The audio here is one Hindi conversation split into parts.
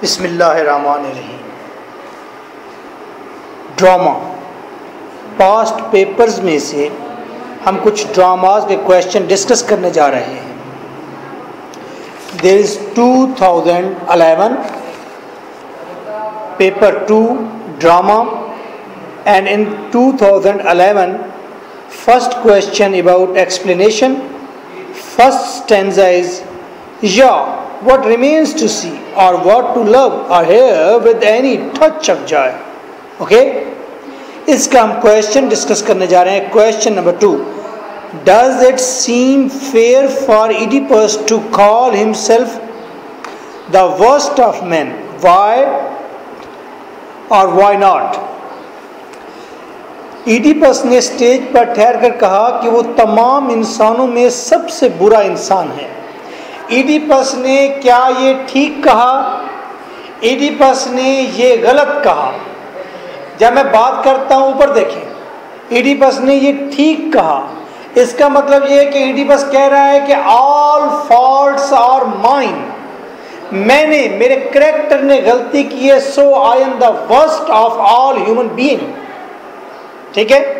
बिस्मिल्लाहिर्रहमानिर्रहीम। ड्रामा पास्ट पेपर्स में से हम कुछ ड्रामाज के क्वेश्चन डिस्कस करने जा रहे हैं। There is 2011 paper 2 drama and in 2011 first question about explanation. First stanza is या What remains to see or what to love are here with any touch of joy. Okay? इसका हम क्वेश्चन डिस्कस करने जा रहे हैं। Question number 2, Does it seem fair for Oedipus to call himself the worst of men? Why or why not? Oedipus ने स्टेज पर ठहर कर कहा कि वो तमाम इंसानों में सबसे बुरा इंसान है। ईडिपस ने क्या ये ठीक कहा? ईडिपस ने ये गलत कहा? जब मैं बात करता हूँ ऊपर देखें, ईडिपस ने ये ठीक कहा। इसका मतलब ये है कि ईडिपस कह रहा है कि ऑल फॉल्ट्स आर माइन, मैंने, मेरे कैरेक्टर ने गलती की है। So I am the worst of all human being. ठीक है,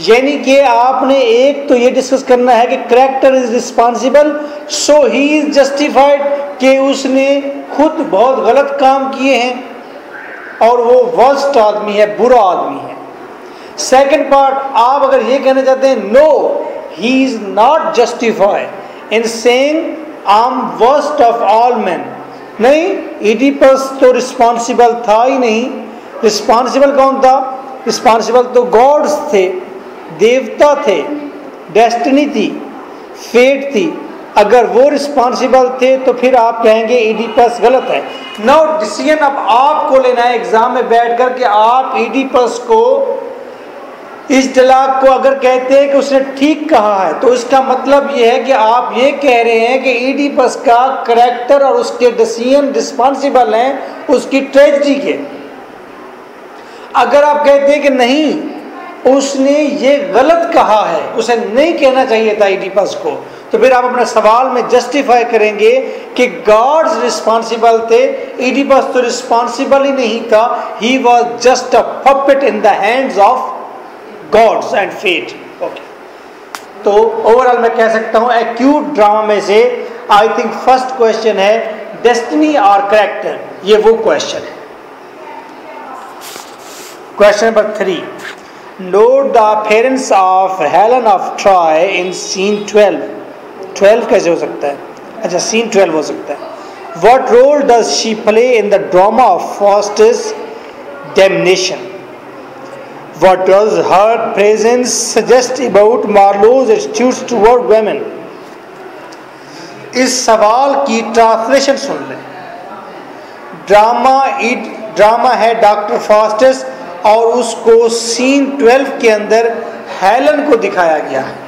यानी कि आपने एक तो ये डिस्कस करना है कि character is responsible, so he is justified कि उसने खुद बहुत गलत काम किए हैं और वो वर्स्ट आदमी है, बुरा आदमी है। सेकंड पार्ट, आप अगर ये कहना चाहते हैं no he is not justified in saying I am worst of all man. नहीं, ईडिपस तो रिस्पॉन्सिबल था ही नहीं। रिस्पॉन्सिबल कौन था? रिस्पॉन्सिबल तो गॉड्स थे, देवता थे, डेस्टिनी थी, फेट थी। अगर वो रिस्पॉन्सिबल थे तो फिर आप कहेंगे ईडिपस गलत है। नाउ डिसीजन अब आपको लेना है एग्जाम में बैठ कर कि आप ईडिपस को, इस डलाक को अगर कहते हैं कि उसने ठीक कहा है तो इसका मतलब ये है कि आप ये कह रहे हैं कि ईडिपस का करैक्टर और उसके डिसीजन रिस्पॉन्सिबल हैं उसकी ट्रेजेडी के। अगर आप कहते हैं कि नहीं उसने ये गलत कहा है, उसे नहीं कहना चाहिए था ईडिपस को, तो फिर आप अपने सवाल में जस्टिफाई करेंगे कि गॉड्स रिस्पॉन्सिबल थे, ईडिपस तो रिस्पॉन्सिबल ही नहीं था। He was just a puppet in the hands of gods and fate. Okay, तो ओवरऑल मैं कह सकता हूँ एक्यूट ड्रामा में से आई थिंक फर्स्ट क्वेश्चन है डेस्टिनी और कैरेक्टर, ये वो क्वेश्चन है। Question number 3, note the appearance of Helen of Troy in scene 12। कैसे हो सकता है? अच्छा, सीन 12 हो सकता है। What role does she play in the drama of Faustus damnation? What does her presence suggest about Marlowe's attitudes toward women? इस सवाल की ट्रांसलेशन सुन लें। ड्रामा है डॉक्टर फॉस्टस और उसको सीन 12 के अंदर हेलन को दिखाया गया है।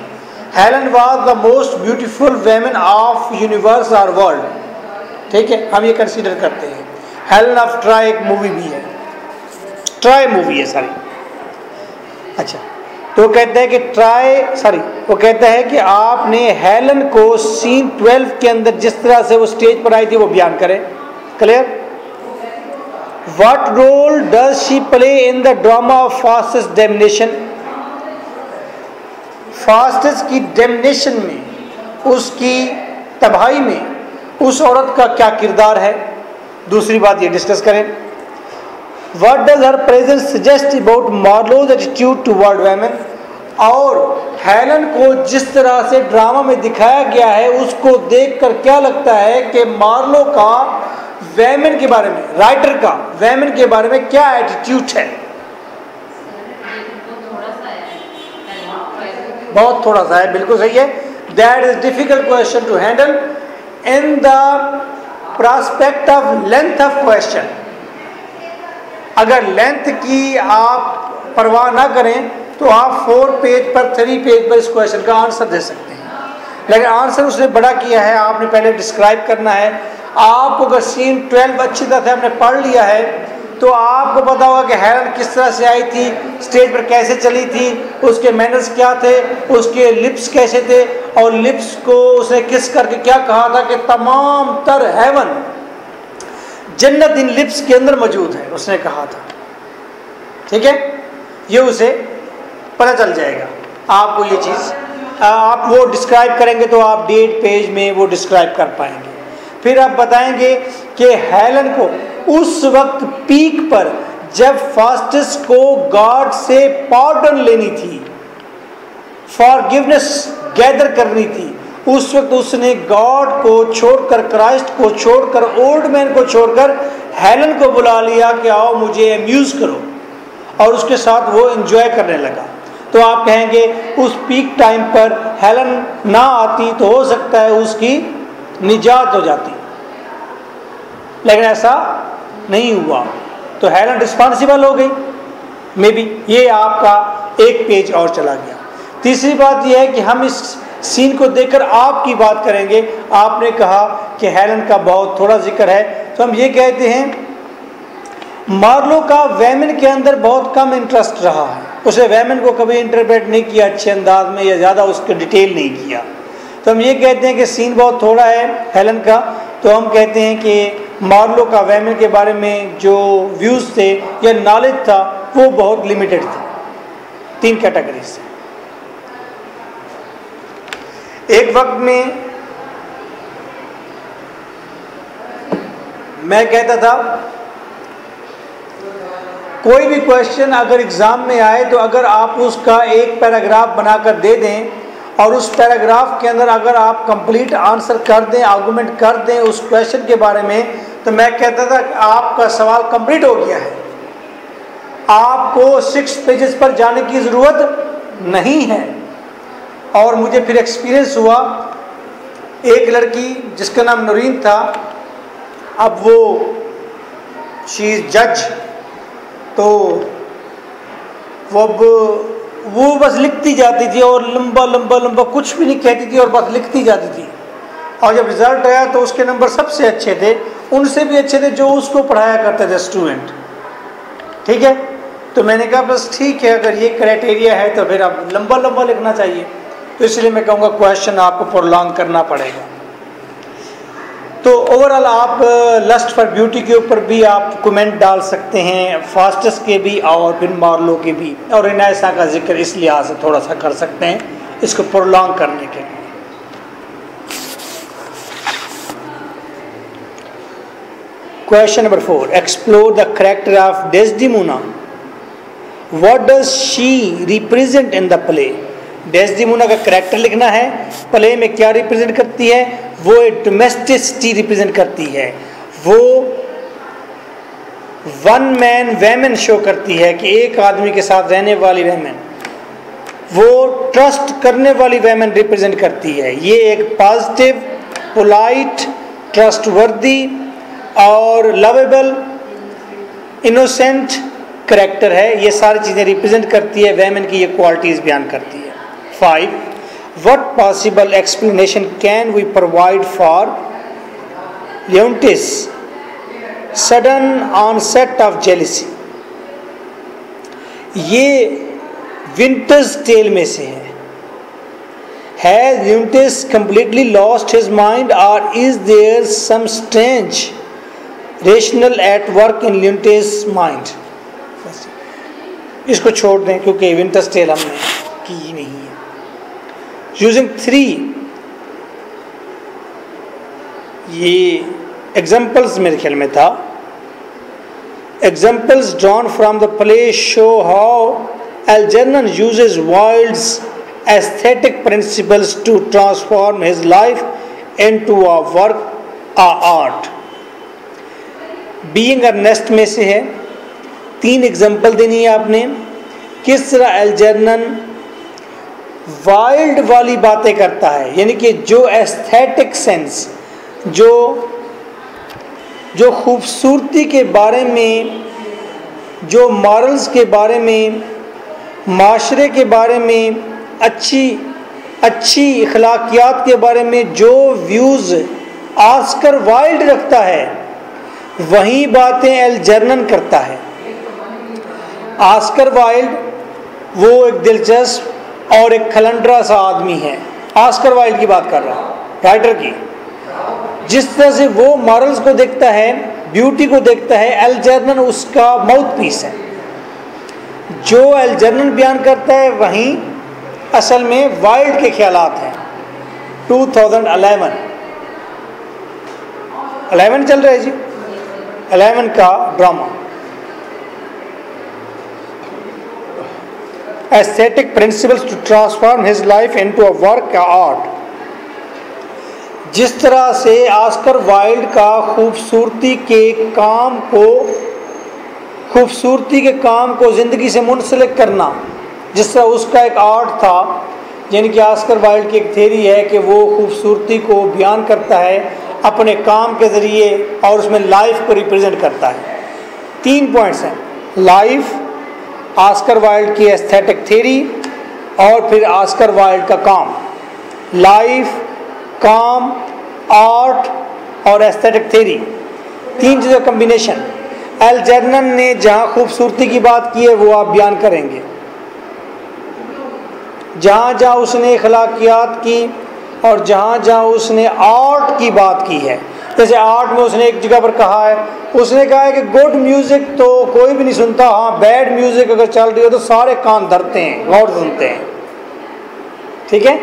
Helen was the most beautiful women of universe और वर्ल्ड। ठीक है, हम ये कंसीडर करते हैं। हेलन ऑफ ट्रॉय एक मूवी भी है, ट्रॉय मूवी है सॉरी। अच्छा, तो कहता है कि वो कहता है कि आपने हेलन को सीन 12 के अंदर जिस तरह से वो स्टेज पर आई थी वो बयान करें। Clear? What role does she play in the drama of Faustus' damnation? Faustus की डेमनेशन में, उसकी तबाही में उस औरत का क्या किरदार है? दूसरी बात ये डिस्कस करें। What does her presence suggest about Marlowe's attitude toward women? और हेलन को जिस तरह से ड्रामा में दिखाया गया है उसको देखकर क्या लगता है कि मार्लो का वेमेन के बारे में, राइटर का वेमेन के बारे में क्या एटीट्यूड है? बहुत थोड़ा सा है, बिल्कुल सही है। That is difficult question to handle in the prospect of length of question. अगर लेंथ की आप परवाह ना करें तो आप 4 पेज पर 3 पेज पर इस क्वेश्चन का आंसर दे सकते हैं, लेकिन आंसर उसने बड़ा किया है, आपने पहले डिस्क्राइब करना है। आपको अगर सीन 12 अच्छी तरह से हमने पढ़ लिया है तो आपको पता होगा कि हेलन किस तरह से आई थी, स्टेज पर कैसे चली थी, उसके मैनर्स क्या थे, उसके लिप्स कैसे थे, और लिप्स को उसने किस करके क्या कहा था कि तमाम तर हेवन जन्नत इन लिप्स के अंदर मौजूद है, उसने कहा था। ठीक है, ये उसे पता चल जाएगा। आपको ये चीज़ आप वो डिस्क्राइब करेंगे तो आप डेट पेज में वो डिस्क्राइब कर पाएंगे। फिर आप बताएंगे कि हेलन को उस वक्त पीक पर जब फास्टस को गॉड से पार्डन लेनी थी, फॉरगिवनेस गैदर करनी थी, उस वक्त उसने गॉड को छोड़कर, क्राइस्ट को छोड़कर, ओल्ड मैन को छोड़कर हेलन को बुला लिया कि आओ मुझे एम्यूज करो, और उसके साथ वो एंजॉय करने लगा। तो आप कहेंगे उस पीक टाइम पर हेलन ना आती तो हो सकता है उसकी निजात हो जाती, लेकिन ऐसा नहीं हुआ, तो हेलन रिस्पॉन्सिबल हो गई मे बी। ये आपका एक पेज और चला गया। तीसरी बात यह है कि हम इस सीन को देखकर आपकी बात करेंगे। आपने कहा कि हेलन का बहुत थोड़ा जिक्र है, तो हम ये कहते हैं मार्लो का वेमन के अंदर बहुत कम इंटरेस्ट रहा है। उसे वेमन को कभी इंटरप्रेट नहीं किया अच्छे अंदाज में या ज़्यादा उसको डिटेल नहीं किया, तो हम ये कहते हैं कि सीन बहुत थोड़ा है हेलन का। तो हम कहते हैं कि मार्लो का वेमन के बारे में जो व्यूज़ थे या नॉलेज था वो बहुत लिमिटेड था। तीन कैटेगरी से एक वक्त में मैं कहता था कोई भी क्वेश्चन अगर एग्ज़ाम में आए तो अगर आप उसका एक पैराग्राफ बनाकर दे दें और उस पैराग्राफ के अंदर अगर आप कंप्लीट आंसर कर दें, आर्गूमेंट कर दें उस क्वेश्चन के बारे में, तो मैं कहता था कि आपका सवाल कंप्लीट हो गया है, आपको 6 पेजेस पर जाने की ज़रूरत नहीं है। और मुझे फिर एक्सपीरियंस हुआ, एक लड़की जिसका नाम नूरीन था, अब वो शी इज़ जज, तो वो बस लिखती जाती थी और लंबा कुछ भी नहीं कहती थी और बस लिखती जाती थी। और जब रिज़ल्ट आया तो उसके नंबर सबसे अच्छे थे, उनसे भी अच्छे थे जो उसको पढ़ाया करते थे स्टूडेंट। ठीक है, तो मैंने कहा बस ठीक है, अगर ये क्राइटेरिया है तो फिर आप लंबा लिखना चाहिए, तो इसलिए मैं कहूँगा क्वेश्चन आपको प्रोलॉन्ग करना पड़ेगा। तो ओवरऑल आप लस्ट फॉर ब्यूटी के ऊपर भी आप कमेंट डाल सकते हैं, फास्टस के भी और फिर मार्लो के भी, और इनायसा का जिक्र इस लिहाज से थोड़ा सा कर सकते हैं इसको प्रोलॉन्ग करने के लिए। Question number 4, explore the character of Desdemona, what does she represent in the play. Desdemona का कैरेक्टर लिखना है, प्ले में क्या रिप्रेजेंट करती है। वो एक डोमेस्टिसिटी रिप्रेजेंट करती है, वो वन मैन वेमेन शो करती है कि एक आदमी के साथ रहने वाली वेमेन, वो ट्रस्ट करने वाली वेमेन रिप्रेजेंट करती है। ये एक पॉजिटिव, पोलाइट, ट्रस्टवर्दी और लवेबल, इनोसेंट कैरेक्टर है। ये सारी चीज़ें रिप्रेजेंट करती है, वेमेन की ये क्वालिटीज़ बयान करती है। 5, What possible explanation can we provide for Leontes' sudden onset of jealousy? ये विंटर्स टेल में से है। Has Leontes completely lost his mind or is there some strange rational at work in Leontes' mind? इसको छोड़ दें क्योंकि विंटर्स टेल हमने की नहीं। Using 3 ये एग्जाम्पल्स मेरे ख्याल में था, examples drawn from the play show how Algernon uses Wilde's aesthetic principles to transform his life into a work a art. Being earnest में से है। 3 एग्जाम्पल देनी है आपने किस तरह एल्जर्नन वाइल्ड वाली बातें करता है, यानी कि जो एस्थेटिक सेंस, जो खूबसूरती के बारे में, जो मॉरल्स के बारे में, माशरे के बारे में, अच्छी अखलाकियात के बारे में जो व्यूज़ ऑस्कर वाइल्ड रखता है, वही बातें एल्जर्नन करता है। ऑस्कर वाइल्ड वो एक दिलचस्प और एक खलंडरा सा आदमी है, ऑस्कर वाइल्ड की बात कर रहा हूँ, राइटर की। जिस तरह से वो मॉरल्स को देखता है, ब्यूटी को देखता है, एल्जर्नन उसका माउथ पीस है। जो एल्जर्नन बयान करता है वहीं असल में वाइल्ड के ख्यालात हैं। 2011 चल रहा है जी, 11 का drama aesthetic principles to transform his life into a work का आर्ट। जिस तरह से ऑस्कर वाइल्ड का खूबसूरती के काम को ज़िंदगी से मुंसलिक करना, जिस तरह उसका एक आर्ट था, यानी कि ऑस्कर वाइल्ड की एक थ्योरी है कि वो खूबसूरती को बयान करता है अपने काम के ज़रिए और उसमें लाइफ को रिप्रेजेंट करता है। 3 पॉइंट्स हैं, लाइफ, ऑस्कर वाइल्ड की एस्थेटिक थ्योरी और फिर ऑस्कर वाइल्ड का काम। लाइफ, काम, आर्ट और एस्थेटिक थ्योरी, 3 चीज़ों का कम्बिनेशन। एल्जर्नन ने जहाँ खूबसूरती की बात की है वो आप बयान करेंगे, जहाँ जहाँ उसने अखलाकियात की और जहाँ जहाँ उसने आर्ट की बात की है। जैसे आर्ट में उसने एक जगह पर कहा है, उसने कहा है कि गुड म्यूज़िक तो कोई भी नहीं सुनता, हाँ बैड म्यूज़िक अगर चल रही हो तो सारे कान धरते हैं, गौर सुनते हैं, ठीक है,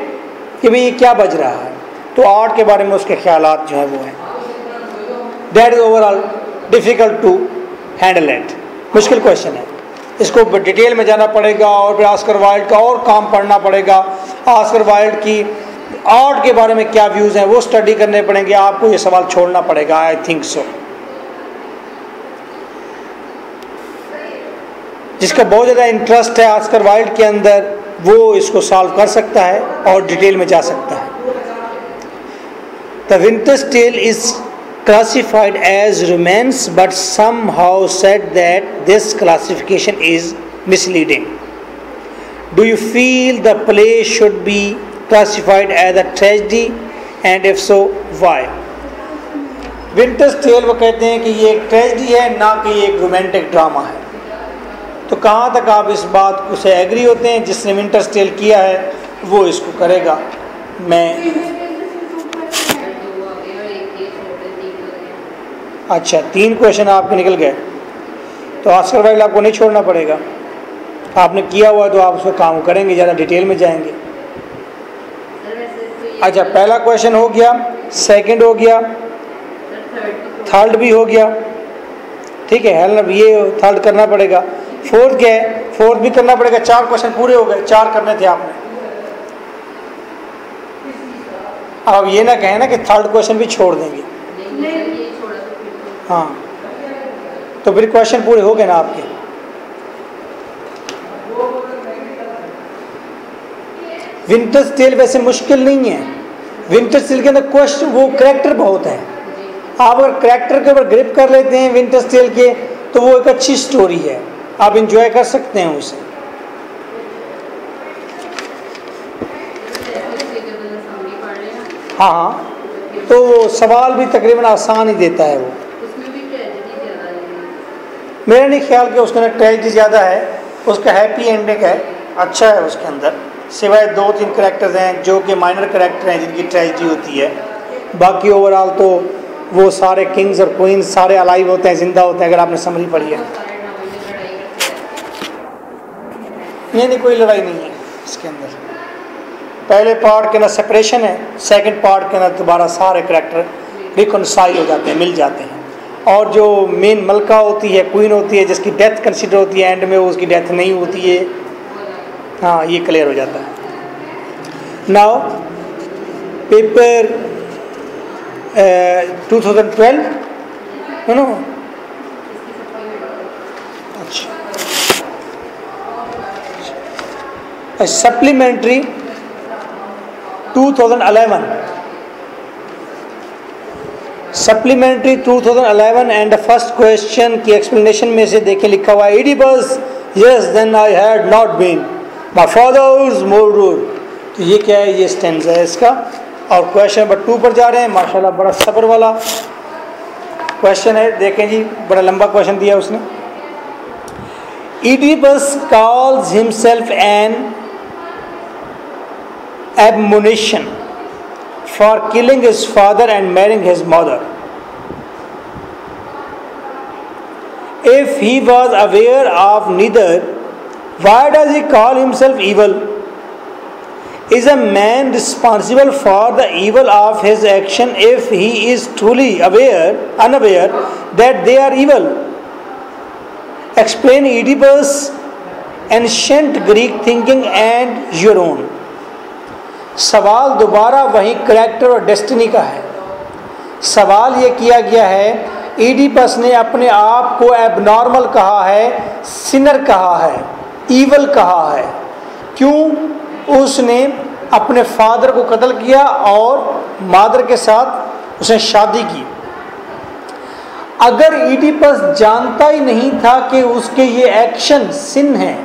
कि भाई ये क्या बज रहा है। तो आर्ट के बारे में उसके ख्यालात जो है वो हैं, that is overall difficult to handle it, मुश्किल क्वेश्चन है, इसको डिटेल में जाना पड़ेगा और फिर ऑस्कर वाइल्ड का और काम पढ़ना पड़ेगा, ऑस्कर वाइल्ड की आर्ट के बारे में क्या व्यूज़ हैं वो स्टडी करने पड़ेंगे, आपको ये सवाल छोड़ना पड़ेगा, आई थिंक सो। जिसका बहुत ज़्यादा इंटरेस्ट है ऑस्कर वाइल्ड के अंदर वो इसको सॉल्व कर सकता है और डिटेल में जा सकता है। The Winter's Tale is classified as romance but somehow said that this classification is misleading. Do you feel the play should be classified as a tragedy and if so why? Winter's Tale वो कहते हैं कि ये एक ट्रेजडी है ना कि ये एक रोमांटिक ड्रामा है। तो कहाँ तक आप इस बात को से एग्री होते हैं? जिसने विंटर्स टेल किया है वो इसको करेगा। मैं अच्छा 3 क्वेश्चन आपके निकल गए, तो ऑस्कर वाइल्ड आपको नहीं छोड़ना पड़ेगा, आपने किया हुआ है तो आप उसको काम करेंगे, ज़्यादा डिटेल में जाएंगे। अच्छा पहला क्वेश्चन हो गया, सेकंड हो गया, थर्ड भी हो गया, ठीक है हेलन, अब ये थर्ड करना पड़ेगा। फोर्थ क्या है? फोर्थ भी करना पड़ेगा। 4 क्वेश्चन पूरे हो गए, 4 करने थे आपने। अब ये ना कहें ना कि थर्ड क्वेश्चन भी छोड़ देंगे। हाँ तो फिर क्वेश्चन पूरे हो गए ना आपके। विंटर्स टेल वैसे मुश्किल नहीं है, विंटर्स टेल के अंदर क्वेश्चन वो करैक्टर बहुत है, आप अगर करैक्टर के ऊपर ग्रिप कर लेते हैं विंटर्स टेल के तो वो एक अच्छी स्टोरी है, आप एंजॉय कर सकते हैं उसे। हाँ हाँ तो सवाल भी तकरीबन आसान ही देता है वो, मेरा नहीं ख्याल कि उसके अंदर ट्रेजेडी ज़्यादा है, उसका हैप्पी एंडिंग है, अच्छा है उसके अंदर, सिवाय 2-3 करैक्टर्स हैं जो कि माइनर करैक्टर हैं जिनकी ट्रेजेडी होती है। बाकी ओवरऑल तो वो सारे किंग्स और क्वींस सारे अलाइव होते हैं, जिंदा होते हैं, अगर आपने समझ पड़ी है। नहीं कोई लड़ाई नहीं है इसके अंदर, पहले पार्ट के अंदर सेपरेशन है, सेकेंड पार्ट के अंदर दोबारा सारे करैक्टर रिकनसाइल हो जाते हैं, मिल जाते हैं। और जो मेन मलका होती है, क्वीन होती है, जिसकी डेथ कंसीडर होती है, एंड में वो उसकी डेथ नहीं होती है। हाँ ये क्लियर हो जाता है। नाउ पेपर 2012 है ना। अच्छा supplementary 2011, supplementary 2011 and the first question की एक्सप्लेनेशन में से देखें, लिखा हुआ है Oedipus, yes then I had not been my father's murderer. तो ये क्या है? ये स्टैंजा है इसका। और क्वेश्चन नंबर 2 पर जा रहे हैं, माशाल्लाह बड़ा सब्र वाला क्वेश्चन है, देखें जी बड़ा लंबा क्वेश्चन दिया उसने। Oedipus calls himself an abomination for killing his father and marrying his mother. If he was aware of neither, why does he call himself evil? Is a man responsible for the evil of his action if he is truly unaware that they are evil? Explain Oedipus, ancient Greek thinking and your own. सवाल दोबारा वही करैक्टर और डेस्टिनी का है. सवाल ये किया गया है, ईडीपस ने अपने आप को एबनॉर्मल कहा है, सिनर कहा है, ईवल कहा है. क्यों? उसने अपने फादर को कत्ल किया और मादर के साथ उसने शादी की. अगर ईडीपस जानता ही नहीं था कि उसके ये एक्शन सिन है,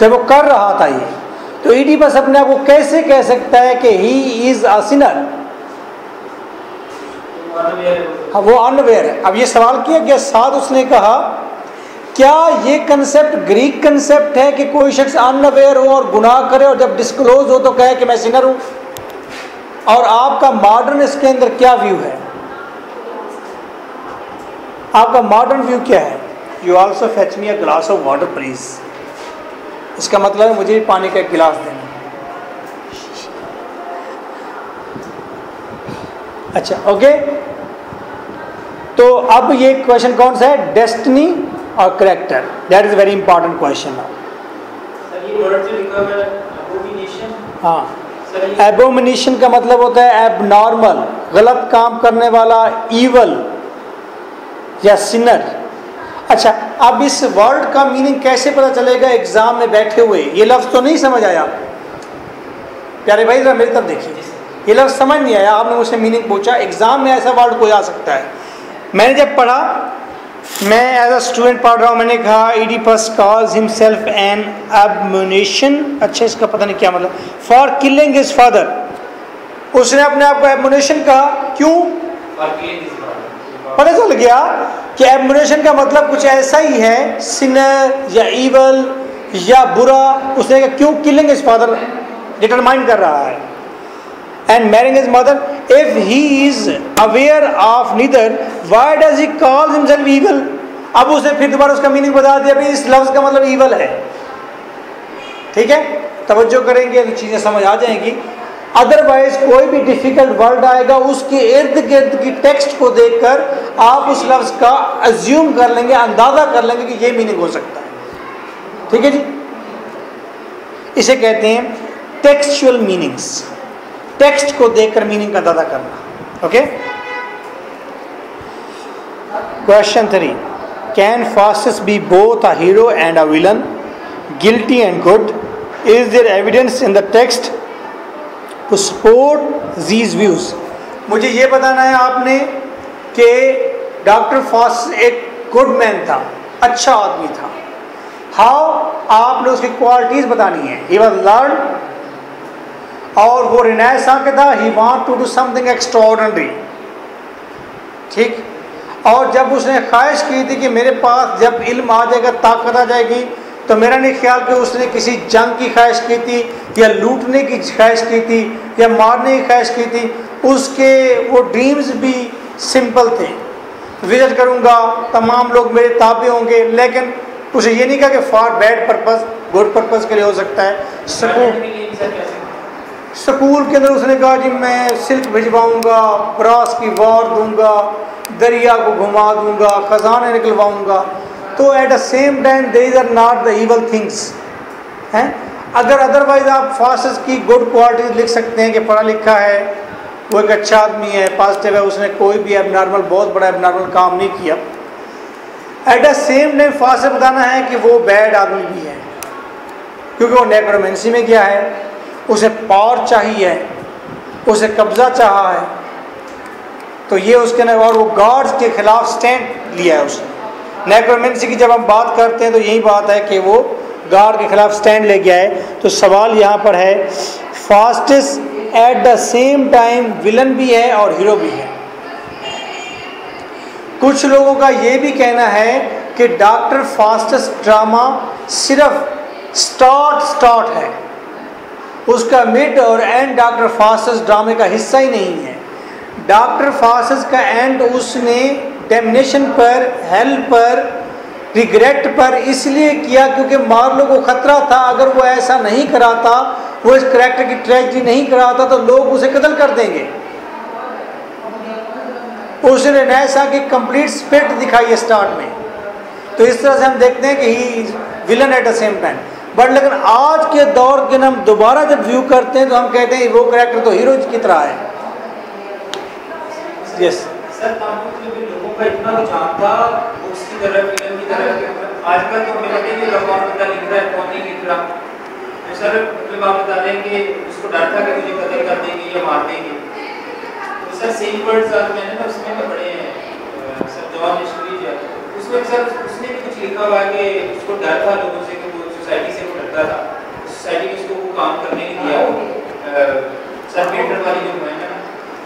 जब वो कर रहा था ये, तो ईडीपस अपने आप को कैसे कह सकता है कि ही इज अ सिनर? हाँ, वो अनअवेयर है. अब ये सवाल किया गया, साथ उसने कहा, क्या ये कंसेप्ट ग्रीक कंसेप्ट है कि कोई शख्स अनअवेयर हो और गुनाह करे और जब डिस्क्लोज हो तो कहे कि मैं सिनर हूँ? और आपका मॉडर्न इसके अंदर क्या व्यू है? आपका मॉडर्न व्यू क्या है? You also fetch me a glass of water please. इसका मतलब है मुझे पानी का एक गिलास देना. अच्छा, ओके. तो अब ये क्वेश्चन कौन सा है? डेस्टिनी और character. That is very important question. हाँ, एबोमिनेशन का मतलब होता है एबनॉर्मल, गलत काम करने वाला, ईवल या सिनर. अच्छा, अब इस वर्ड का मीनिंग कैसे पता चलेगा एग्जाम में बैठे हुए? ये लफ्ज़ तो नहीं समझ आया प्यारे भाई, जरा मेरी तरफ देखिए. ये लफ्ज़ समझ नहीं आया, आपने मुझसे मीनिंग पूछा. एग्ज़ाम में ऐसा वर्ड कोई आ सकता है. मैंने जब पढ़ा, मैं एज अ स्टूडेंट पढ़ रहा हूँ, मैंने कहा Oedipus calls himself an abomination. अच्छा, इसका पता नहीं क्या मतलब. फॉर किलिंग हिज फादर, उसने अपने आप को एबमोनिशन कहा. क्यों? पता चल गया कि एबमोनिशन का मतलब कुछ ऐसा ही है, सिनर या ईवल या बुरा. उसने कहा क्यों किलिंग हिज फादर डिटरमाइन कर रहा है. And marrying his mother, if he is aware of neither, why does he call himself evil? अब उसने फिर दोबारा उसका मीनिंग बता दिया. अभी इस लफ्ज़ का मतलब evil है. ठीक है, तवज्जो करेंगे, चीज़ें समझ आ जाएंगी. अदरवाइज कोई भी डिफिकल्ट वर्ड आएगा, उसके इर्द गिर्द की टेक्स्ट को देखकर आप उस लफ्ज़ का अज्यूम कर लेंगे, अंदाज़ा कर लेंगे कि ये मीनिंग हो सकता है. ठीक है जी, इसे कहते हैं टेक्सचुअल मीनिंग्स. टेक्स्ट को देखकर मीनिंग का अंदाजा करना. Okay, question 3. Can Faustus be both a hero and a villain, guilty and good? Is there evidence in the text to support these views? मुझे ये बताना है आपने कि डॉक्टर फास्टस एक गुड मैन था, अच्छा आदमी था. हाउ? आपने उसकी क्वालिटीज बतानी है. ही वाज लर्न, और वो रिनेसां के था. He want to do something extraordinary. ठीक, और जब उसने ख्वाहिश की थी कि मेरे पास जब इल्म आ जाएगा, ताकत आ जाएगी, तो मेरा नहीं ख्याल कि उसने किसी जंग की ख्वाहिश की थी या लूटने की ख्वाहिश की थी या मारने की ख्वाहिश की थी. उसके वो ड्रीम्स भी सिंपल थे. विजिट करूँगा, तमाम लोग मेरे ताबे होंगे, लेकिन उसे ये नहीं कहा कि for bad purpose, good purpose के लिए हो सकता है. स्कूल के अंदर उसने कहा जी मैं सिल्क भिजवाऊँगा, ब्रास की वार दूंगा, दरिया को घुमा दूंगा, ख़जाने निकलवाऊँगा. तो at the same time these are not the evil things हैं. अगर अदरवाइज आप फास्टस की गुड क्वालिटीज लिख सकते हैं कि पढ़ा लिखा है, वो एक अच्छा आदमी है, पॉजिटिव है, उसने कोई भी एबनॉर्मल, बहुत बड़ा एबनॉर्मल काम नहीं किया. At the same time Faustus बताना है कि वो बैड आदमी भी है, क्योंकि वो नेक्रोमेंसी में गया है, उसे पावर चाहिए, उसे कब्जा चाहा है, तो ये उसके अंदर. और वो गॉड्स के खिलाफ स्टैंड लिया है उसने. नेक्रोमेंसी की जब हम बात करते हैं तो यही बात है कि वो गॉड के खिलाफ स्टैंड ले गया है. तो सवाल यहाँ पर है, Faustus at the same time villain भी है और हीरो भी है. कुछ लोगों का ये भी कहना है कि डॉक्टर फास्टस ड्रामा सिर्फ स्टार्ट है, उसका मिड और एंड डॉक्टर फास्टस ड्रामे का हिस्सा ही नहीं है. डॉक्टर फास्टस का एंड उसने डेमिनेशन पर, हेल पर, रिग्रेट पर इसलिए किया क्योंकि मार्लो को खतरा था अगर वो ऐसा नहीं कराता, वो इस करैक्टर की ट्रेजेडी नहीं कराता तो लोग उसे कत्ल कर देंगे। उसने ऐसा कि कंप्लीट स्पिरिट दिखाई स्टार्ट में, तो इस तरह से हम देखते हैं कि he villain at the same time. But लेकिन आज के दौर के हम दोबारा जब व्यू करते हैं तो हम कहते हैं वो करैक्टर तो हीरो की तरह है। यस सर, लोगों का इतना रुझान था बुक्स की तरफ, विलन की तरफ। आजकल तो मिलते हैं कि कौन बंदा लिख रहा है, कौन नहीं लिख रहा। तो सर मतलब आप बता दें कि उसको डर था कि मुझे कत्ल कर देंगे या मार देंगे। तो सर सेम वर्ड्स आज मैंने ना उसमें तो पढ़े हैं सर, जवान हिस्ट्री जो है उसमें सर उसने भी कुछ लिखा हुआ है कि उसको डर था लोगों से, कि वो सोसाइटी से वो डरता था, सोसाइटी में उसको वो काम करने नहीं दिया। सर पेंटर वाली जो है ना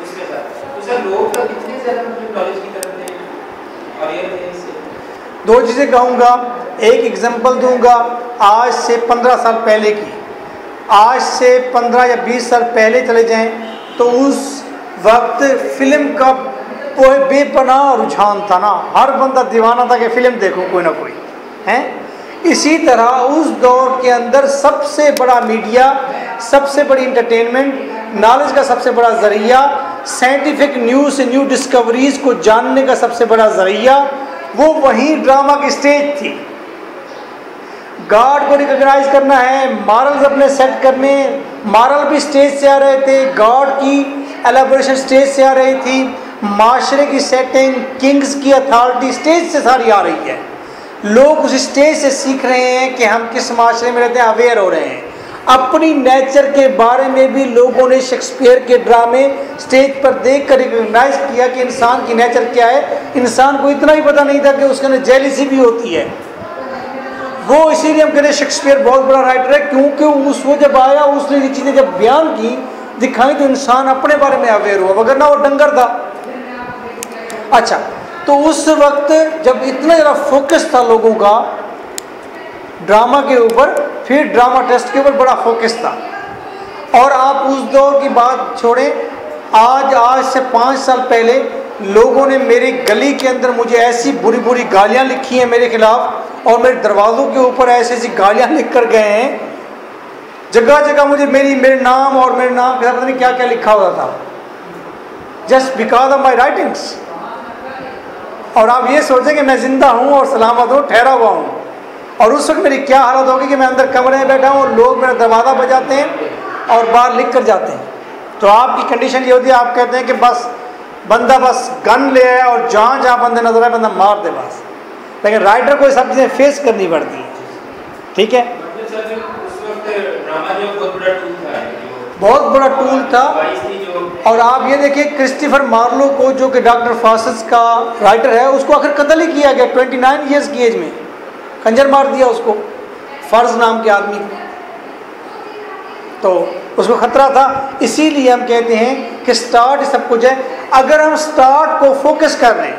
उसके साथ तो सर लोग का कितने ज़्यादा मतलब नॉलेज की तरफ हैं। और ये दो चीज़ें कहूँगा, एक एग्जाम्पल दूँगा आज से 15 साल पहले की। आज से 15 या 20 साल पहले चले जाएँ तो उस वक्त फिल्म का वो बेपनाह रुझान था ना, हर बंदा दीवाना था कि फिल्म देखो कोई ना कोई है। इसी तरह उस दौर के अंदर सबसे बड़ा मीडिया, सबसे बड़ी इंटरटेनमेंट, नॉलेज का सबसे बड़ा ज़रिया, साइंटिफिक न्यूज़ से न्यू डिस्कवरीज़ को जानने का सबसे बड़ा ज़रिया वो वहीं ड्रामा की स्टेज थी। गॉड को रिकॉग्नाइज करना है, मॉरल्स अपने सेट करने, मॉरल भी स्टेज से आ रहे थे, गॉड की एलाबोरेशन स्टेज से आ रही थी, माशरे की सेटिंग, किंग्स की अथॉरिटी स्टेज से सारी आ रही है। लोग उस स्टेज से सीख रहे हैं कि हम किस माशरे में रहते हैं, अवेयर हो रहे हैं। अपनी नेचर के बारे में भी लोगों ने शेक्सपियर के ड्रामे स्टेज पर देख कर रिकॉग्नाइज किया कि इंसान की नेचर क्या है। इंसान को इतना ही पता नहीं था कि उसके अंदर जेलिसी भी होती है। वो इसीलिए हम कहते हैं शेक्सपियर बहुत बड़ा राइटर है, क्योंकि उसको जब आया उसने ये चीज़ें जब बयान की दिखाई तो इंसान अपने बारे में अवेयर हुआ, वगरना वो डंगर था। अच्छा, तो उस वक्त जब इतना ज़्यादा फोकस था लोगों का ड्रामा के ऊपर, फिर ड्रामा टेस्ट के ऊपर बड़ा फोकस था। और आप उस दौर की बात छोड़ें, आज से 5 साल पहले लोगों ने मेरी गली के अंदर मुझे ऐसी बुरी बुरी गालियाँ लिखी हैं मेरे खिलाफ, और मेरे दरवाज़ों के ऊपर ऐसी ऐसी गालियाँ लिख कर गए हैं। जगह जगह मुझे मेरे नाम और मेरे नाम के साथ पता नहीं क्या क्या लिखा हुआ था, just because of my writings. और आप ये सोचें कि मैं ज़िंदा हूँ और सलामत हूँ, ठहरा हुआ हूँ, और उस वक्त मेरी क्या हालत होगी कि मैं अंदर कमरे में बैठा हूँ और लोग मेरा दरवाज़ा बजाते हैं और बाहर लिख कर जाते हैं। तो आपकी कंडीशन ये होती है, आप कहते हैं कि बस बंदा बस गन ले आए और जहाँ जहाँ बंदे नजर आए बंदा मार दे बस। लेकिन राइटर को सब चीज़ें फेस करनी पड़ती है। ठीक है, बहुत बड़ा टूल था। और आप ये देखिए क्रिस्टोफर मार्लो को, जो कि डॉक्टर फास्टस का राइटर है, उसको आखिर कत्ल ही किया गया 29 ईयर्स की एज में, खंजर मार दिया उसको, फर्ज नाम के आदमी को। तो उसको खतरा था, इसीलिए हम कहते हैं कि स्टार्ट सब कुछ है। अगर हम स्टार्ट को फोकस कर लें,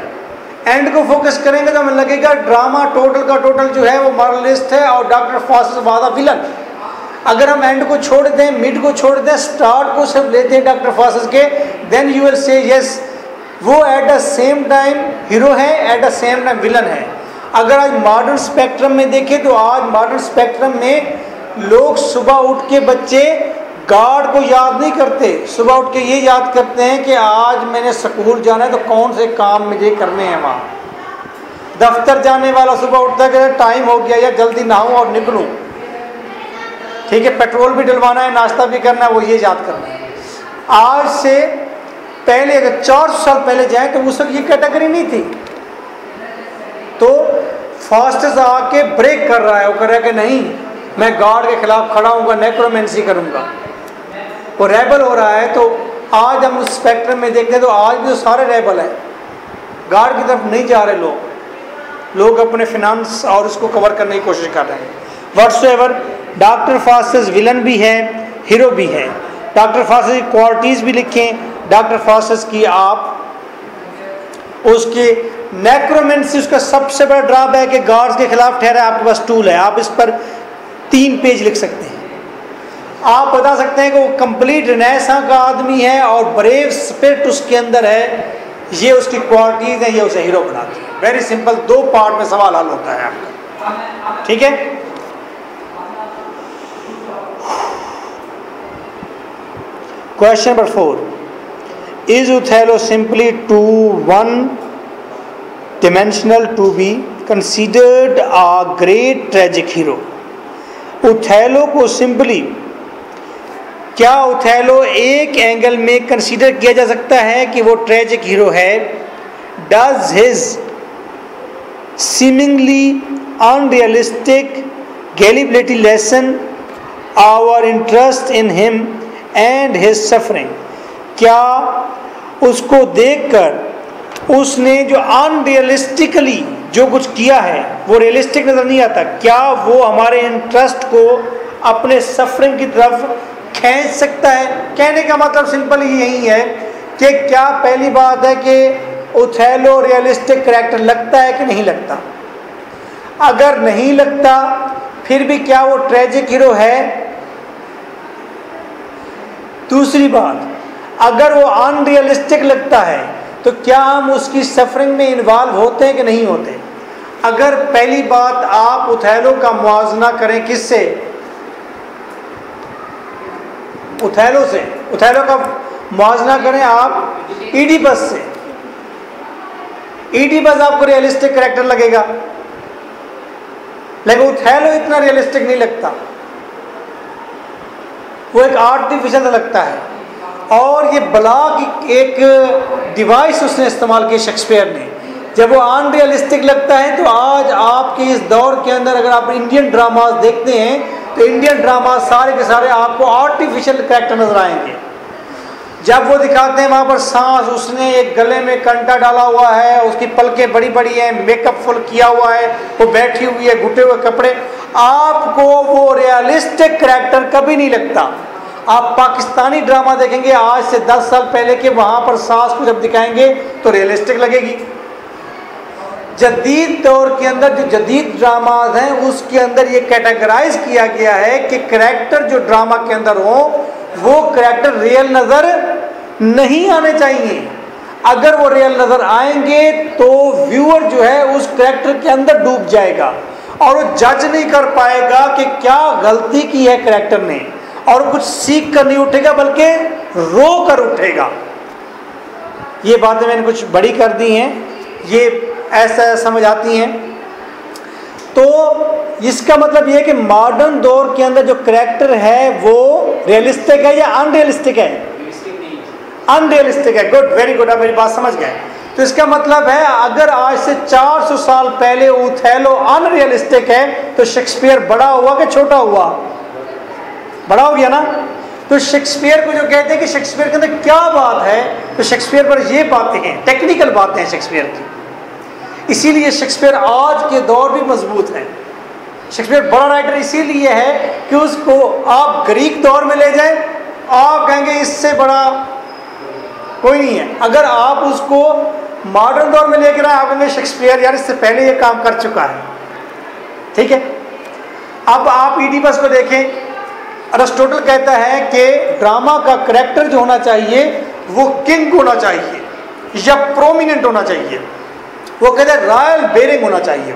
एंड को फोकस करेंगे तो हमें लगेगा ड्रामा टोटल का टोटल जो है वो मॉरलिस्ट है और डॉक्टर फास्टस वादा विलन। अगर हम एंड को छोड़ दें, मिड को छोड़ दें, स्टार्ट को सिर्फ लेते हैं डॉक्टर फास्टस के, then you will say yes वो at the same time hero है, at the same time villain है। अगर आज मॉडर्न स्पेक्ट्रम में देखें तो आज मॉडर्न स्पेक्ट्रम में लोग सुबह उठ के बच्चे गॉड को याद नहीं करते, सुबह उठ के ये याद करते हैं कि आज मैंने स्कूल जाना है तो कौन से काम मुझे करने हैं। वहाँ दफ्तर जाने वाला सुबह उठता है कि टाइम हो गया या जल्दी नहाऊँ और निकलूँ, ठीक है, पेट्रोल भी डलवाना है, नाश्ता भी करना है, वो ये याद करना है। आज से पहले अगर 400 साल पहले जाए तो उस वक्त ये कैटेगरी नहीं थी। तो फास्टस आके ब्रेक कर रहा है, वो कह रहा है कि नहीं मैं गॉड के खिलाफ खड़ा हूँगा, नेक्रोमेंसी करूँगा, वो रेबल हो रहा है। तो आज हम उस स्पेक्ट्रम में देखते हैं तो आज भी तो सारे रेबल हैं, गॉड की तरफ नहीं जा रहे लोग अपने फिनांस और उसको कवर करने की कोशिश कर रहे हैं। व्हाट्सएवर डॉक्टर फास्टस विलन भी है, हीरो भी है। डॉक्टर फास्टस की क्वालिटीज़ भी लिखें, डॉक्टर फास्टस की आप उसके नेक्रोमेंसी, उसका सबसे बड़ा ड्रॉबैक है गॉड्स के खिलाफ ठहरा है, आपके पास टूल है, आप इस पर 3 पेज लिख सकते हैं। आप बता सकते हैं कि वो कंप्लीट रिनेसां का आदमी है और ब्रेव स्पिरिट उसके अंदर है, ये उसकी क्वालिटीज़ है, ये उसे हीरो बनाती है। वेरी सिंपल, दो पार्ट में सवाल हल होता है आपका, ठीक है। Question number 4, is Othello simply too one dimensional to be considered a great tragic hero? Othello को सिंपली, क्या ओथेलो एक एंगल में कंसीडर किया जा सकता है कि वो ट्रेजिक हीरो है? Does his seemingly unrealistic gullibility lessen our interest in him and his suffering? क्या उसको देखकर उसने जो अनरियलिस्टिकली जो कुछ किया है वो रियलिस्टिक नज़र नहीं आता, क्या वो हमारे इंटरेस्ट को अपने सफरिंग की तरफ खींच सकता है? कहने का मतलब सिंपल यही है कि क्या, पहली बात है कि ओथेलो रियलिस्टिक करैक्टर लगता है कि नहीं लगता? अगर नहीं लगता फिर भी क्या वो ट्रेजिक हीरो है? दूसरी बात, अगर वो अनरियलिस्टिक लगता है तो क्या हम उसकी सफरिंग में इन्वॉल्व होते हैं कि नहीं होते? अगर पहली बात आप ओथेलो का मुआवजना करें किससे? ओथेलो से, ओथेलो का मुआवजना करें आप ईडिपस से। ईडिपस आपको रियलिस्टिक करैक्टर लगेगा, लेकिन ओथेलो इतना रियलिस्टिक नहीं लगता, वो एक आर्टिफिशियल लगता है। और ये बला की एक डिवाइस उसने इस्तेमाल की शेक्सपियर ने, जब वो अनरियलिस्टिक लगता है तो आज आपके इस दौर के अंदर अगर आप इंडियन ड्रामास देखते हैं तो इंडियन ड्रामास सारे के सारे आपको आर्टिफिशियल करैक्टर नजर आएंगे। जब वो दिखाते हैं वहाँ पर सांस, उसने एक गले में कंटा डाला हुआ है, उसकी पलकें बड़ी बड़ी हैं, मेकअप फुल किया हुआ है, वो बैठी हुई है, घुटे हुए कपड़े, आपको वो रियलिस्टिक करैक्टर कभी नहीं लगता। आप पाकिस्तानी ड्रामा देखेंगे आज से 10 साल पहले के, वहाँ पर सांस को जब दिखाएंगे तो रियलिस्टिक लगेगी। जदीद दौर के अंदर जो जदीद ड्रामाज हैं उसके अंदर ये कैटेगराइज किया गया है कि करैक्टर जो ड्रामा के अंदर हो वो करैक्टर रियल नज़र नहीं आने चाहिए। अगर वो रियल नज़र आएंगे तो व्यूअर जो है उस करैक्टर के अंदर डूब जाएगा और वो जज नहीं कर पाएगा कि क्या गलती की है करैक्टर ने, और कुछ सीख कर नहीं उठेगा बल्कि रो कर उठेगा। ये बातें मैंने कुछ बड़ी कर दी हैं, ये ऐसा समझ आती हैं। तो इसका मतलब यह कि मॉडर्न दौर के अंदर जो करैक्टर है वो रियलिस्टिक है या अनरियलिस्टिक है? अनरियलिस्टिक है। गुड, वेरी गुड, आप मेरी बात समझ गए। तो इसका मतलब है अगर आज से 400 साल पहले ओथेलो अनरियलिस्टिक है तो शेक्सपियर बड़ा हुआ कि छोटा हुआ? बड़ा हो गया ना। तो शेक्सपियर को जो कहते हैं कि शेक्सपियर के अंदर क्या बात है, तो शेक्सपियर पर ये बातें हैं, टेक्निकल बातें हैं शेक्सपियर की, इसीलिए शेक्सपियर आज के दौर भी मजबूत है। शेक्सपियर बड़ा राइटर इसीलिए है कि उसको आप ग्रीक दौर में ले जाएं, आप कहेंगे इससे बड़ा कोई नहीं है। अगर आप उसको मॉडर्न दौर में लेकर आए, आप कहेंगे शेक्सपियर यार इससे पहले ये काम कर चुका है, ठीक है। अब आप ईडिपस को देखें, अरिस्टोटल कहता है कि ड्रामा का करैक्टर जो होना चाहिए वो किंग होना चाहिए या प्रोमिनेंट होना चाहिए, वो कहते हैं रॉयल बेरिंग होना चाहिए।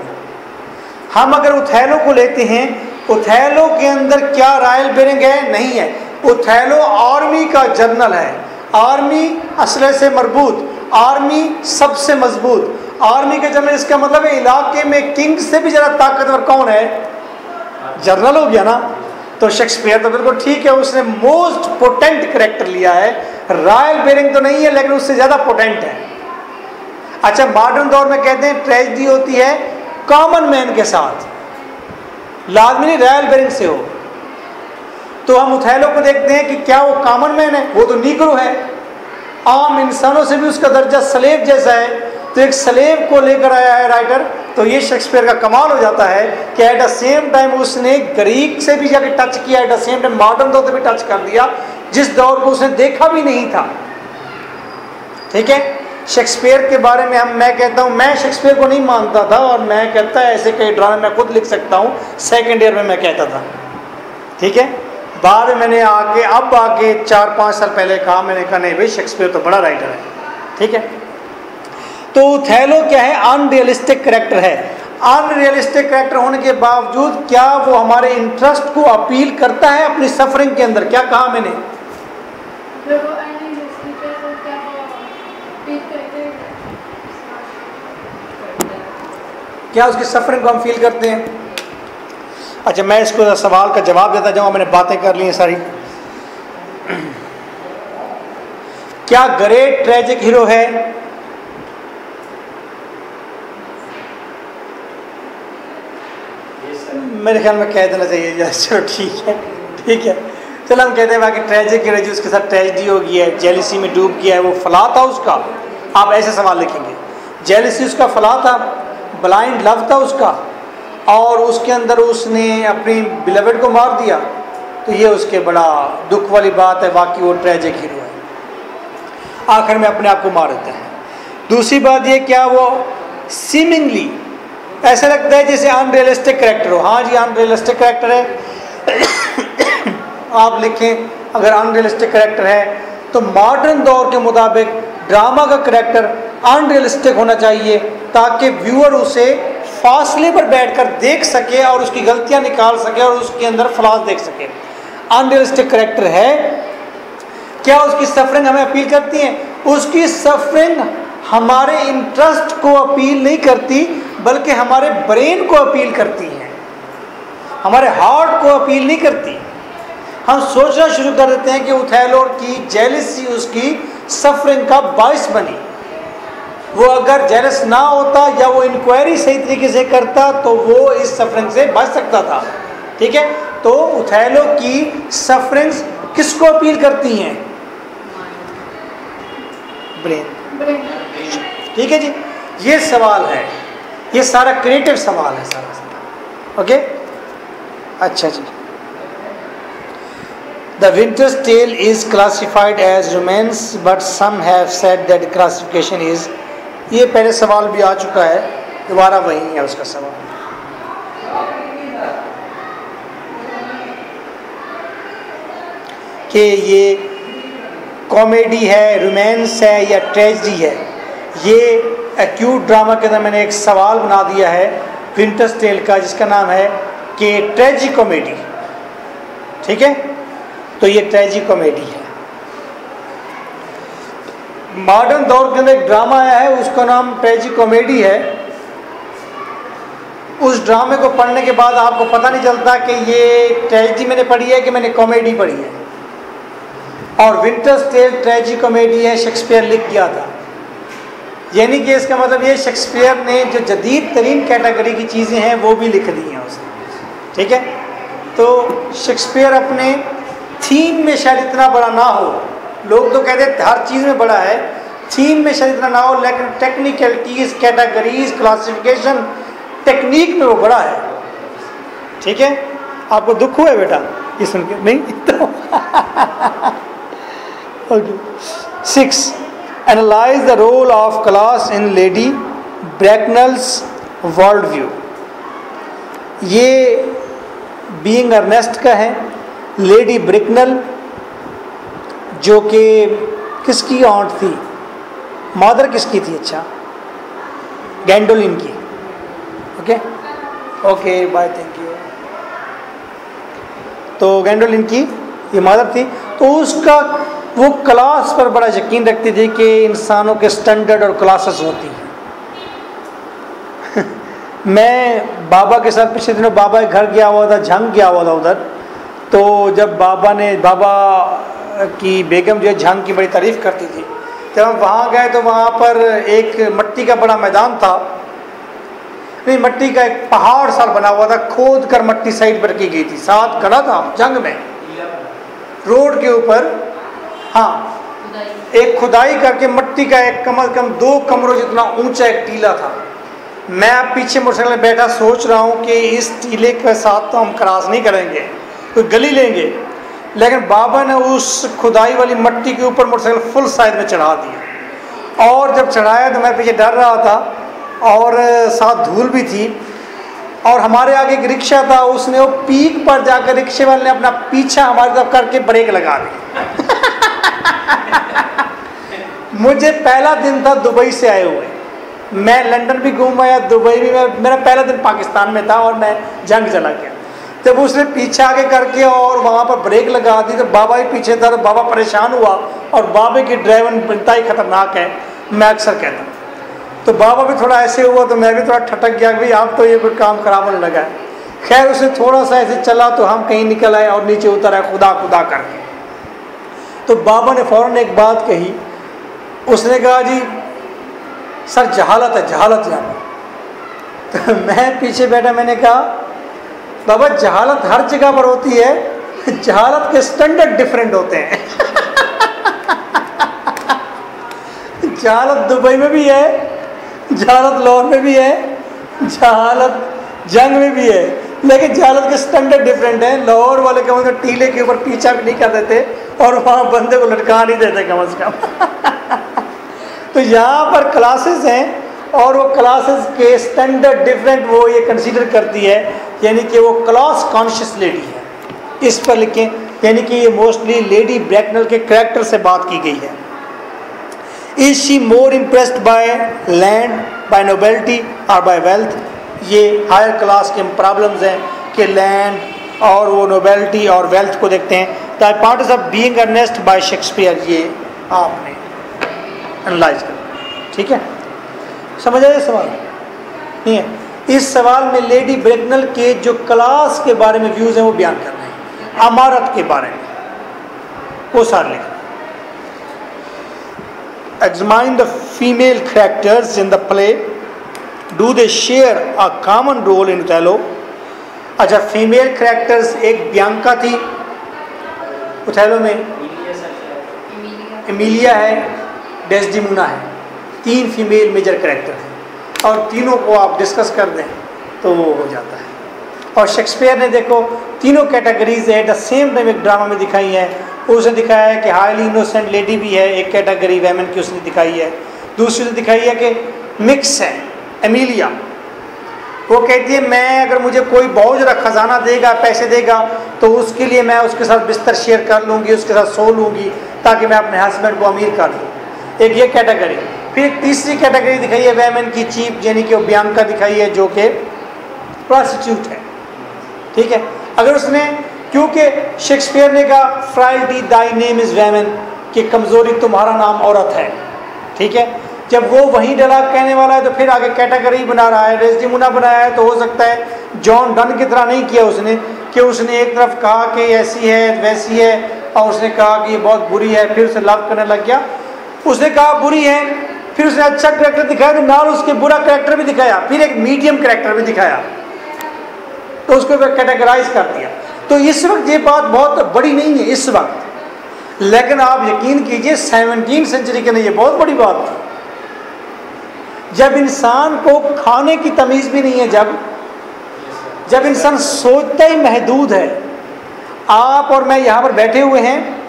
हम अगर ओथेलो को लेते हैं, ओथेलो के अंदर क्या रॉयल बेरिंग है? नहीं है। ओथेलो आर्मी का जनरल है, आर्मी असले से मरबूत, आर्मी सबसे मजबूत, आर्मी के जनरल। इसका मतलब है इलाके में किंग से भी ज़्यादा ताकतवर कौन है? जनरल हो गया ना। तो शेक्सपियर तो बिल्कुल ठीक है, उसने मोस्ट पोटेंट करेक्टर लिया है, रॉयल बेरिंग तो नहीं है लेकिन उससे ज़्यादा पोटेंट है। अच्छा, मॉडर्न दौर में कहते हैं ट्रेजिडी होती है कॉमन मैन के साथ, लाजमी नहीं रॉयल बेरिंग से हो। तो हम ओथेलो को देखते हैं कि क्या वो कॉमन मैन है? वो तो नीग्रो है, आम इंसानों से भी उसका दर्जा स्लेव जैसा है। तो एक स्लेव को लेकर आया है राइटर, तो ये शेक्सपियर का कमाल हो जाता है कि एट द सेम टाइम उसने ग्रीक से भी जाके टच किया, at the same time modern दौर से भी टच कर दिया जिस दौर को उसने देखा भी नहीं था, ठीक है। शेक्सपियर के बारे में मैं कहता हूँ, मैं शेक्सपियर को नहीं मानता था और मैं कहता है ऐसे कई ड्रामे मैं खुद लिख सकता हूँ, सेकंड ईयर में मैं कहता था, ठीक है। बाद में मैंने आके अब आके 4-5 साल पहले कहा, मैंने कहा नहीं भाई शेक्सपियर तो बड़ा राइटर है, ठीक है। तो ओथेलो क्या है, अनरियलिस्टिक करेक्टर है। अनरियलिस्टिक करेक्टर होने के बावजूद क्या वो हमारे इंटरेस्ट को अपील करता है अपनी सफरिंग के अंदर। क्या कहा मैंने, क्या उसकी सफरिंग को हम फील करते हैं। अच्छा, मैं इसको सवाल का जवाब देता जाऊँ, मैंने बातें कर ली हैं सारी। क्या ग्रेट ट्रेजिक हीरो है? मेरे ख्याल में कह देना चाहिए, चलो ठीक है, ठीक है, चलो हम कहते हैं बाकी ट्रेजिक हीरो जो उसके साथ ट्रेजिडी हो गई है, जेलिसी में डूब गया है, वो फला था उसका, आप ऐसे सवाल लिखेंगे। जेलिसी उसका फला था, ब्लाइंड लव था उसका, और उसके अंदर उसने अपनी बिलवेड को मार दिया, तो ये उसके बड़ा दुख वाली बात है, वाकई वो ट्रेजिक हीरो है, आखिर में अपने आप को मार देता है। दूसरी बात ये, क्या वो सीमिंगली ऐसा लगता है जैसे अनरियलिस्टिक करैक्टर हो। हाँ जी, अनरियलिस्टिक करैक्टर है। आप लिखें अगर अनरियलिस्टिक करैक्टर है तो मॉडर्न दौर के मुताबिक ड्रामा का करैक्टर अनरियलिस्टिक होना चाहिए, ताकि व्यूअर उसे फासले पर बैठकर देख सके और उसकी गलतियां निकाल सके और उसके अंदर फलास देख सके। अनरियलिस्टिक करैक्टर है। क्या उसकी सफरिंग हमें अपील करती है? उसकी सफरिंग हमारे इंटरेस्ट को अपील नहीं करती, बल्कि हमारे ब्रेन को अपील करती है, हमारे हार्ट को अपील नहीं करती। हम सोचना शुरू कर देते हैं कि ओथेलो की जेलिसी उसकी सफरिंग का बायस बनी। वो अगर जेलस ना होता या वो इंक्वायरी सही तरीके से करता तो वो इस सफरिंग से बच सकता था। ठीक है, तो ओथेलो की सफरिंग्स किसको अपील करती हैं? ब्रेन। ठीक है जी, ये सवाल है, ये सारा क्रिएटिव सवाल है सारा। ओके, अच्छा जी। The Winter's Tale is classified as romance, but some have said that classification is, ये पहले सवाल भी आ चुका है, दोबारा वही है उसका सवाल। कि ये कॉमेडी है, रोमांस है या ट्रेजेडी है। ये एक्यूट ड्रामा के अंदर मैंने एक सवाल बना दिया है विंटर्स टेल का, जिसका नाम है कि ट्रेजी कॉमेडी। ठीक है, तो ये ट्रेजी कॉमेडी है। मॉडर्न दौर के अंदर एक ड्रामा आया है, उसका नाम ट्रेजी कॉमेडी है। उस ड्रामे को पढ़ने के बाद आपको पता नहीं चलता कि ये ट्रेजेडी मैंने पढ़ी है कि मैंने कॉमेडी पढ़ी है। और विंटर्स टेल ट्रेजी कॉमेडी है, शेक्सपियर लिख गया था, यानी कि इसका मतलब ये शेक्सपियर ने जो जदीद तरीन कैटेगरी की चीज़ें हैं वो भी लिख दी हैं उसने। ठीक है, तो शेक्सपियर अपने थीम में शायद इतना बड़ा ना हो, लोग तो कहते हैं हर चीज़ में बड़ा है, थीम में शायद इतना ना हो, लेकिन टेक्निकलिटीज़, कैटेगरीज, क्लासिफिकेशन, टेक्निक में वो बड़ा है। ठीक है, आपको दुख हुआ है बेटा ये सुन के? नहीं तो okay. 6, analyse the role of class in Lady Bracknell's world view. ये बीइंग अर्नेस्ट का है। लेडी ब्रैकनेल जो कि किसकी ऑन्ट थी, मदर किसकी थी? अच्छा, ग्वेंडोलिन की। Okay okay, bye, thank you. तो ग्वेंडोलिन की ये मदर थी, तो उसका वो क्लास पर बड़ा यकीन रखती थी कि इंसानों के स्टैंडर्ड और क्लासेस होती हैं। मैं बाबा के साथ पिछले दिनों, बाबा के घर गया हुआ था, झंग गया हुआ था उधर, तो जब बाबा की बेगम जो है झंग की बड़ी तारीफ़ करती थी, जब हम वहाँ गए तो वहाँ पर एक मिट्टी का बड़ा मैदान था, नहीं मिट्टी का एक पहाड़ साल बना हुआ था, खोद कर मिट्टी साइड पर की गई थी, साथ खड़ा था जंग में रोड के ऊपर। हाँ, एक खुदाई करके मिट्टी का एक कम से कम 2 कमरों जितना ऊंचा एक टीला था। मैं पीछे मोटरसाइकिल में बैठा सोच रहा हूँ कि इस टीले के साथ तो हम क्रॉस नहीं करेंगे, कोई गली लेंगे, लेकिन बाबा ने उस खुदाई वाली मिट्टी के ऊपर मोटरसाइकिल फुल साइड में चढ़ा दिया। और जब चढ़ाया तो मैं पीछे डर रहा था, और साथ धूल भी थी, और हमारे आगे एक रिक्शा था, उसने वो पीक पर जाकर रिक्शे वाले ने अपना पीछा हमारी तरफ करके ब्रेक लगा दी। मुझे पहला दिन था दुबई से आए हुए, मैं लंदन भी घूम आया, दुबई भी। मेरा पहला दिन पाकिस्तान में था और मैं जंग चला गया। तब उसने पीछे आगे करके और वहाँ पर ब्रेक लगा दी, तो बाबा ही पीछे था, तो बाबा परेशान हुआ। और बाबे की ड्राइविंग बनता ही खतरनाक है, मैं अक्सर कहता हूँ। तो बाबा भी थोड़ा ऐसे हुआ, तो मैं भी थोड़ा ठटक गया भाई आप तो ये कुछ काम खराब होने लगा है। खैर उसने थोड़ा सा ऐसे चला तो हम कहीं निकल आए और नीचे उतर आए खुदा खुदा करके। तो बाबा ने फ़ौरन एक बात कही, उसने कहा जी सर जहालत है, जहालत जाना। तो मैं पीछे बैठा, मैंने कहा बाबा जहालत हर जगह पर होती है, जहालत के स्टैंडर्ड डिफरेंट होते हैं। जहालत दुबई में भी है, जहालत लाहौर में भी है, जहालत जंग में भी है, लेकिन जहालत के स्टैंडर्ड डिफरेंट हैं। लाहौर वाले कम से कम टीले के ऊपर पीछा भी नहीं कर देते और वहाँ बंदे को लटका नहीं देते कम से कम। तो यहाँ पर क्लासेस हैं और वो क्लासेस के स्टैंडर्ड डिफरेंट वो ये कंसीडर करती है, यानी कि वो क्लास कॉन्शियस लेडी है। इस पर लिखें, यानी कि ये मोस्टली लेडी ब्रैकनेल के कैरेक्टर से बात की गई है। Is she more impressed by land, by nobility और बाय वेल्थ। ये हायर क्लास के प्रॉब्लम्स हैं कि लैंड और वो नोबेल्टी और वेल्थ को देखते हैं। The part of being Earnest by Shakespeare, ये आपने एनालाइज कर, ठीक है, समझ आया सवाल नहीं है। इस सवाल में लेडी ब्रैकनेल के जो क्लास के बारे में व्यूज़ हैं वो बयान कर रहे हैं, अमारत के बारे में वो सार लिख। Examine the female characters in the play, do they share a common role in Othello. अच्छा, फीमेल कैरेक्टर्स, एक बियांका थी ओथेलो में, एमिलिया है, डेस्डेमोना है, तीन फीमेल मेजर कैरेक्टर हैं और तीनों को आप डिस्कस कर दें तो वो हो जाता है। और शेक्सपियर ने देखो तीनों categories at the same time एक ड्रामा में दिखाई है। उसने दिखाया है कि हाईली इनोसेंट लेडी भी है एक कैटेगरी वेमेन की, उसने दिखाई है। दूसरी ने दिखाई है कि मिक्स है। एमिलिया वो कहती है मैं, अगर मुझे कोई बहुत ज़रा ख़जाना देगा, पैसे देगा, तो उसके लिए मैं उसके साथ बिस्तर शेयर कर लूँगी, उसके साथ सो लूँगी ताकि मैं अपने हस्बैंड को अमीर कर दूँ। एक ये कैटेगरी। फिर एक तीसरी कैटेगरी दिखाई है वेमेन की, चीप, यानी कि बियांका दिखाई है जो कि प्रॉस्टिट्यूट है, ठीक है। अगर उसने, क्योंकि शेक्सपियर ने कहा frailty thy name is women, कि कमज़ोरी तुम्हारा नाम औरत है, ठीक है। जब वो वहीं डला कहने वाला है तो फिर आगे कैटेगरी बना रहा है। डेस्डेमोना बनाया है, तो हो सकता है जॉन डन की तरह नहीं किया उसने, कि उसने एक तरफ कहा कि ऐसी है वैसी है और उसने कहा कि ये बहुत बुरी है, फिर उसे लव करने लग गया। उसने कहा बुरी है, फिर उसने अच्छा करेक्टर दिखाया, तो नाल उसके बुरा करेक्टर भी दिखाया, फिर एक मीडियम करेक्टर भी दिखाया, तो उसको फिर कैटेगराइज कर दिया। तो इस वक्त ये बात बहुत बड़ी नहीं है इस वक्त, लेकिन आप यकीन कीजिए 17वीं सेंचुरी के अंदर ये बहुत बड़ी बात थी। जब इंसान को खाने की तमीज़ भी नहीं है, जब इंसान सोचता ही महदूद है। आप और मैं यहाँ पर बैठे हुए हैं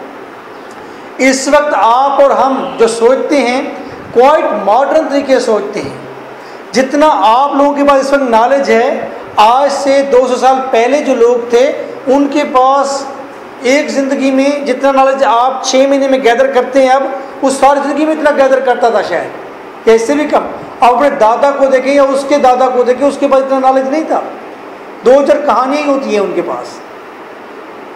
इस वक्त, आप और हम जो सोचते हैं क्वाइट मॉडर्न तरीके से सोचते हैं। जितना आप लोगों के पास इस वक्त नॉलेज है, आज से 200 साल पहले जो लोग थे उनके पास एक ज़िंदगी में जितना नॉलेज आप 6 महीने में गैदर करते हैं, अब उस सारी ज़िंदगी में इतना गैदर करता था शायद, या इससे भी कम। आप अपने दादा को देखें या उसके दादा को देखें, उसके पास इतना नॉलेज नहीं था, 2-4 कहानियाँ ही होती हैं उनके पास,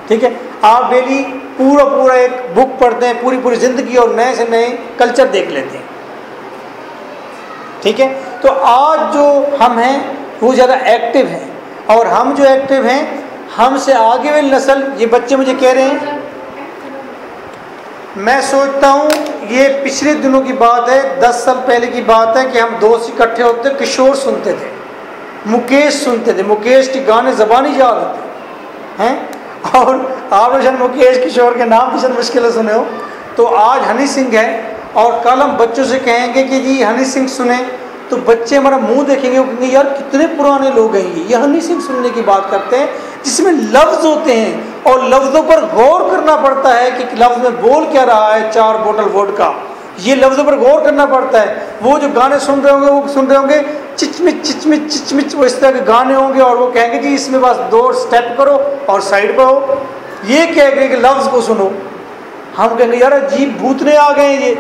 ठीक है। आप डेली पूरा एक बुक पढ़ते हैं, पूरी ज़िंदगी और नए से नए कल्चर देख लेते हैं, ठीक है। तो आज जो हम हैं वो ज़्यादा एक्टिव हैं, और हम जो एक्टिव हैं, हमसे आगे वाली नस्ल, ये बच्चे मुझे कह रहे हैं, मैं सोचता हूँ ये पिछले दिनों की बात है, 10 साल पहले की बात है, कि हम दोस्त इकट्ठे होते, किशोर सुनते थे, मुकेश सुनते थे, मुकेश के गाने ज़बानी याद होते हैं। और आप शायद मुकेश किशोर के नाम भी शायद मुश्किल से सुने हो। तो आज हनी सिंह है, और कल हम बच्चों से कहेंगे कि जी हनी सिंह सुने, तो बच्चे हमारा मुंह देखेंगे, वो कहेंगे यार कितने पुराने लोग हैं ये हनी सिंह सुनने की बात करते हैं, जिसमें लफ्ज़ होते हैं और लफ्ज़ों पर गौर करना पड़ता है कि लफ्ज़ में बोल क्या रहा है। 4 बोतल वोडका, ये लफ्ज़ों पर गौर करना पड़ता है। वो जो गाने सुन रहे होंगे, वो सुन रहे होंगे चिचमिच चिचमिच चिचमिच, वो इस तरह के गाने होंगे, और वो कहेंगे जी इसमें बस 2 स्टेप करो और साइड पर हो, ये कहेंगे कि लफ्ज़ को सुनो। हम कहेंगे यार अजीब भूतने आ गए हैं। ये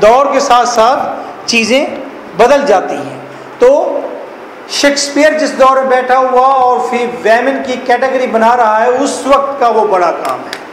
दौर के साथ साथ चीज़ें बदल जाती हैं। तो शेक्सपियर जिस दौर में बैठा हुआ और फिर वैमन की कैटेगरी बना रहा है, उस वक्त का वो बड़ा काम है।